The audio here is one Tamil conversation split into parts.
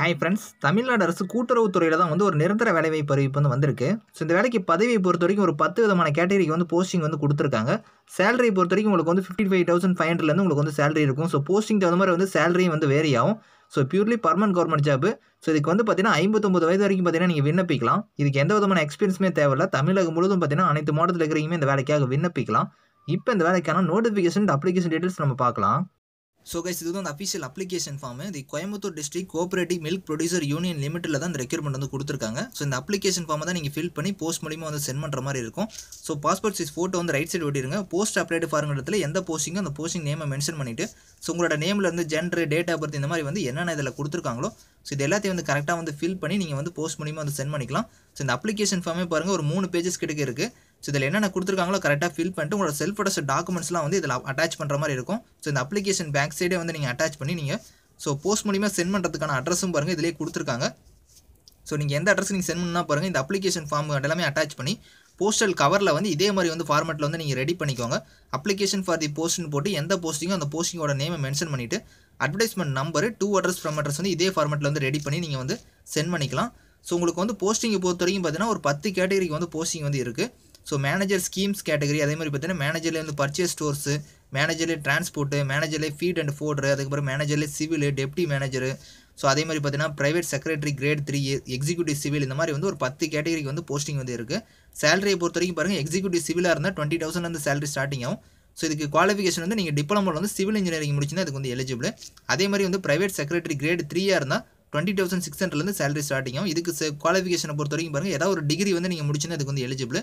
ஹாய் ஃப்ரெண்ட்ஸ், தமிழ்நாடு அரசு கூட்டுறவு துறையில் தான் ஒரு நிரந்தர வேலைவாய்ப்பு அறிவிப்பு வந்திருக்கு. ஸோ இந்த வேலைக்கு பதவியை பொறுத்த வரைக்கும் ஒரு 10 விதமான கேட்டகரிக்கு போஸ்டிங் கொடுத்துருக்காங்க. சேலரி பொறுத்த வரைக்கும் உங்களுக்கு 55,500லேருந்து உங்களுக்கு சேலரி இருக்கும். ஸோ போஸ்டிங் தகுந்த மாதிரி சேலரியும் வேரி ஆகும். So purely permanent government job. So இதுக்கு பார்த்தீங்கன்னா 59 வயது வரைக்கும் பார்த்தீங்கன்னா நீங்கள் விண்ணப்பிக்கலாம். இதுக்கு எந்த விதமான எக்ஸ்பீரியன்ஸுமே தேவையில்ல. தமிழகம் முழுவதும் பார்த்தீங்கன்னா அனைத்து மாவட்டத்தில் இருக்கிறீங்க இந்த வேலைக்காக விண்ணப்பிக்கலாம். இப்போ இந்த வேலைக்கான நோட்டிஃபிகேஷன் அப்ளிகேஷன் டீட்டெயில்ஸ் நம்ம பார்க்கலாம். ஸோ கைஸ், இது அந்த அஃபிஷியல் அப்ளிகேஷன் ஃபார்மு. இது Coimbatore district cooperative milk producer union லிமிட்டில் தான் இந்த ரெக்யூர்மெண்ட் கொடுத்துருக்காங்க. ஸோ இந்த அப்ளிகேஷன் ஃபார்மை தான் நீங்கள் ஃபில் பண்ணி போஸ்ட் மூலிமா சென்ட் பண்ணுற மாதிரி இருக்கும். So passport size photo right side ஒட்டிடுங்க. போஸ்ட் அப்ளைடு ஃபார்ம் இடத்துல எந்த போஸ்டிங்கோ அந்த போஸ்டிங் நேமை மென்ஷன் பண்ணிவிட்டு, ஸோ உங்களோட நேமில் ஜெண்டர், டேட் ஆஃப் பர்த் இந்த மாதிரி என்னென்ன இதில் கொடுத்துருக்காங்களோ ஸோ இது எல்லாத்தையும் கரெக்டாக ஃபில் பண்ணி நீங்கள் போஸ்ட் மூலிமா சென்ட் பண்ணிக்கலாம். ஸோ இந்த அப்ளிகேஷன் ஃபார்மே பாருங்கள் ஒரு 3 பேஜஸ் கிட்டக்கு இருக்குது. ஸோ இதில் என்னென்ன கொடுத்துருக்காங்களோ கரெக்டாக ஃபில் பண்ணிட்டு உங்களோட செல்ஃப் அட்டஸ்ட் டாக்குமெண்ட்ஸ்லாம் இதில் அட்டாச் பண்ணுற மாதிரி இருக்கும். ஸோ இந்த அப்ளிகேஷன் பேக் சைடே நீங்கள் அட்டாச் பண்ணி நீங்கள் ஸோ போஸ்ட் மூலிமா சென்ட் பண்ணுறதுக்கான அட்ரஸும் பாருங்கள் இதிலே கொடுத்துருக்காங்க. ஸோ நீங்கள் எந்த அட்ரஸ் நீங்கள் சென்ட் பண்ணால் பாருங்கள் இந்த அப்ளிகேஷன் ஃபார்ம் எல்லாமே அட்டாச் பண்ணி போஸ்டல் கவரில் இதே மாதிரி ஃபார்மெட்டில் நீங்கள் ரெடி பண்ணிக்கோங்க. அப்ளிகேஷன் ஃபார் தி போஸ்ட்னு போட்டு எந்த போஸ்டிங்கோ அந்த போஸ்டிங்கோட நேமை மென்ஷன் பண்ணிவிட்டு advertisement number, 2 address from address இதே ஃபார்மெட்டில் ரெடி பண்ணி நீங்கள் சென்ட் பண்ணிக்கலாம். ஸோ உங்களுக்கு போஸ்டிங்கை பொறுத்த வரைக்கும் பார்த்தீங்கன்னா ஒரு 10 கேட்டகரிக்கு போஸ்டிங் இருக்குது. ஸோ மேனேஜர் ஸ்கீம்ஸ் கேட்டகரி, அதே மாதிரி பார்த்தீங்கன்னா மேனேஜரில் பர்ச்சேஸ் ஸ்டோர்ஸு, மேனேஜர்லேயே டிரான்ஸ்போர்ட்டு, மேனேஜர்லேயே ஃபீட் அண்ட் ஃபோர்டரு, அதுக்கப்புறம் மேனேஜர்லேயே சிவில், டெப்டி மேனேஜரு, ஸோ அதே மாதிரி பார்த்தீங்கன்னா private secretary grade 3, executive civil இந்த மாதிரி ஒரு 10 கேட்டகரிக்கு போஸ்டிங் இருக்குது. சேலரியை பொறுத்த வரைக்கும் பாருங்கள் எக்ஸிக்யூட்டிவ் சிவிலாக இருந்தால் 20,000 சேலரி ஸ்டார்டிங் ஆகும். ஸோ இதுக்கு குவாலிஃபிகேஷன் நீங்கள் டிப்ளமோவில் சிவில் இன்ஜினியரிங் முடிச்சுன்னா அதுக்கு எலிஜிபிள். அதே மாதிரி ப்ரைவேட் செக்ரட்டரி கிரேட் 3யாக இருந்தால் 20,600 சேலரி ஸ்டார்டிங் ஆகும். இதுக்கு குவாலிஃபிகேஷனை பொறுத்த வரைக்கும் பாருங்கள் ஏதாவது ஒரு டிகிரி நீங்கள் முடிச்சுன்னா அதுக்கு எலிஜிபிள்.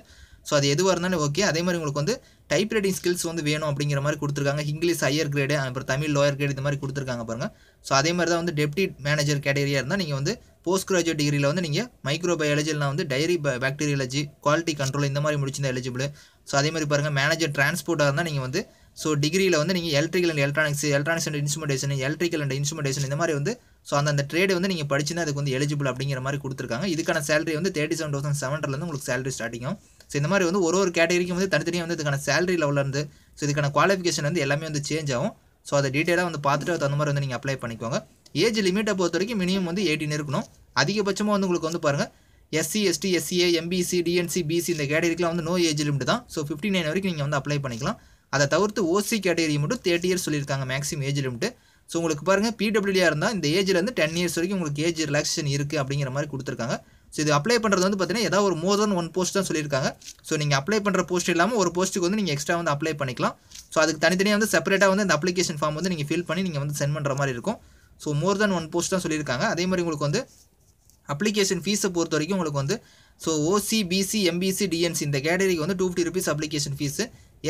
ஸோ அது எதுவாக இருந்தாலும் ஓகே. அதே மாதிரி உங்களுக்கு டைப் ரைட்டிங் ஸ்கில்ஸ் வேணும் அப்படிங்கிற மாதிரி கொடுத்துருக்காங்க. இங்கிலீஷ் ஹையர் கிரேடு, அப்புறம் தமிழ் லோயர் கிரேடு இந்த மாதிரி கொடுத்துருக்காங்க பாருங்கள். ஸோ அதே மாதிரி தான் டெப்டி மேனேஜர் கேட்டகரியாக இருந்தால் நீங்கள் போஸ்ட் கிராஜுவேட் டிகிரியில் நீங்கள் மைக்ரோ பயாலஜி இல்லைனா டைரி பாக்டீரியாலஜி, குவாலிட்டி கண்ட்ரோல் இந்த மாதிரி முடிச்சிருந்தா எலிஜிபிள். ஸோ அதே மாதிரி பாருங்கள் மேனேஜர் டிரான்ஸ்போர்ட்டாக இருந்தால் நீங்கள் ஸோ டிகிரியில் நீங்கள் electrical and electronics, electronics and instrumentation, electrical and instrumentation இந்த மாதிரி ஸோ அந்த ட்ரேடு நீங்கள் படிச்சுன்னா அதுக்கு எலிஜிபிள் அப்படிங்கிற மாதிரி கொடுத்துருக்காங்க. இதுக்கான சேலரி 37,700லேருந்து உங்களுக்கு சேலரி ஸ்டார்டிங் ஆகும். ஸோ இந்த மாதிரி ஒரு கேட்டகரிக்கும் தனித்தனியாக இதுக்கான சேலரி லெவலிருந்து ஸோ இதுக்கான குவாலிஃபிகேஷன் எல்லாமே சேஞ்ச் ஆகும். ஸோ அதை டீட்டெயிலாக பார்த்துட்டு அது அந்த மாதிரி நீங்கள் அப்ளை பண்ணிக்கோங்க. ஏஜ் லிமிட்டை பொறுத்த வரைக்கும் மினிமம் 18 இருக்கணும். அதிகபட்சமாக உங்களுக்கு பாருங்கள் SC, ST, SCA, MBC, DNC, BC இந்த கேட்டகரிக்குலாம் நோ ஏஜ் லிமிட் தான். ஸோ 59 வரைக்கும் நீங்கள் அப்ளை பண்ணிக்கலாம். அதை தவிர்த்து ஓசி கேட்டகரி மட்டும் 30 இயர்ஸ் சொல்லியிருக்காங்க மேக்ஸிமம் ஏஜ் லிமிட்டு. ஸோ உங்களுக்கு பாருங்கள் பிடபிள்யூடியாக இருந்தால் இந்த ஏஜ்லேருந்து 10 இயர்ஸ் வரைக்கும் உங்களுக்கு ஏஜ் ரிலாக்ஸேஷன் இருக்குது அப்படிங்கிற மாதிரி கொடுத்துருக்காங்க. ஸோ இது அப்ளை பண்ணுறது பார்த்தீங்கன்னா ஏதாவது ஒரு மோர் தென் 1 போஸ்ட் தான் சொல்லியிருக்காங்க. ஸோ நீங்கள் அப்ளை பண்ணுற போஸ்ட் இல்லாமல் ஒரு போஸ்ட்டுக்கு நீங்கள் எக்ஸ்ட்ரா அப்ளை பண்ணிக்கலாம். ஸோ அதுக்கு தனித்தனியாக செப்பரேட்டாக இந்த அப்ளிகேஷன் ஃபார்ம் நீங்கள் ஃபில் பண்ணி நீங்கள் சென்ட் பண்ணுற மாதிரி இருக்கும். ஸோ மோர் தென் 1 போஸ்ட் தான் சொல்லியிருக்காங்க. அதே மாதிரி உங்களுக்கு அப்ளிகேஷன் ஃபீஸை பொறுத்த வரைக்கும் உங்களுக்கு so OC, BC, MBC, DNC இந்த கேட்டகரிக்கு ₹250 அப்ளிகேஷன் ஃபீஸு.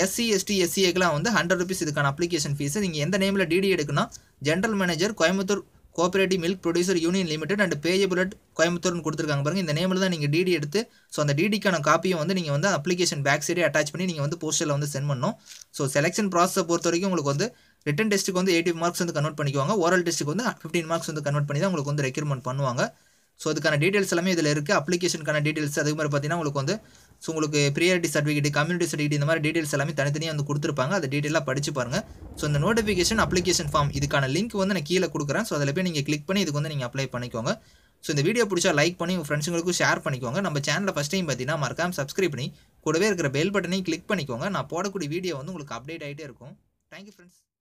எஸ்சி, எஸ்டி, எஸ்சிஏக்கெலாம் ₹100 இதுக்கான அப்ளிகேஷன் ஃபீஸு. நீங்கள் எந்த நேமில் டிடி எடுக்கணும், general manager Coimbatore cooperative milk producer union limited and payable at கோயம்புத்தூர்னு கொடுத்துருக்காங்க பாருங்க. இந்த நேமில் தான் நீங்கள் டிடி எடுத்து ஸோ அந்த டிடிக்கான காப்பியும் நீங்கள் அப்ளிகேஷன் பேக் சைடே அட்டாச் பண்ணி நீங்கள் போஸ்டரில் சென்ட் பண்ணணும். ஸோ செலெக்ஷன் ப்ராசஸை பொறுத்த வரைக்கும் உங்களுக்கு ரிட்டன் டெஸ்ட்டுக்கு 80 மார்க்ஸ் கன்வெர்ட் பண்ணிக்குவாங்க. ஓரல் டெஸ்ட்டுக்கு 15 மார்க்ஸ் கன்வெர்ட் பண்ணி தான் உங்களுக்கு ரெக்யூர்மெண்ட் பண்ணுவாங்க. ஸோ அதுக்கான டீட்டெயில்ஸ் எல்லாமே இதில் இருக்குது. அப்ளிகேஷனுக்கான டீட்டெயில்ஸ் அதே மாதிரி பார்த்தீங்கன்னா உங்களுக்கு ஸோ உங்களுக்கு ப்ரியாரிட்டி சர்டிஃபிகேட், கம்யூனிட்டி சர்டிஃபிகேட் இந்த மாதிரி டீட்டெயில்ஸ் எல்லாமே தனித்தனியாக கொடுத்துருப்பாங்க. அதை டீட்டெயிலாக படித்து பாருங்கள். ஸோ இந்த நோட்டிஃபிகேஷன் அப்ளிகேஷன் ஃபார்ம் இதுக்கான லிங்க் நான் கீழே கொடுக்குறேன். ஸோ அதில் போய் நீங்கள் கிளிக் பண்ணி இதுக்கு நீங்கள் அப்ளை பண்ணிக்கோங்க. ஸோ இந்த வீடியோ பிடிச்சா லைக் பண்ணி உங்கள் ஃப்ரெண்ட்ஸுங்களுக்கும் ஷேர் பண்ணிக்கோங்க. நம்ம சேனலில் ஃபஸ்ட் டைம் பார்த்தீங்கன்னா மறக்காம சப்ஸ்கிரைப் பண்ணி கூடவே இருக்கிற பெல் பட்டனையும் கிளிக் பண்ணிக்கோங்க. நான் போடக்கூடிய வீடியோ உங்களுக்கு அப்டேட் ஆகிட்டே இருக்கும். Thank you friends.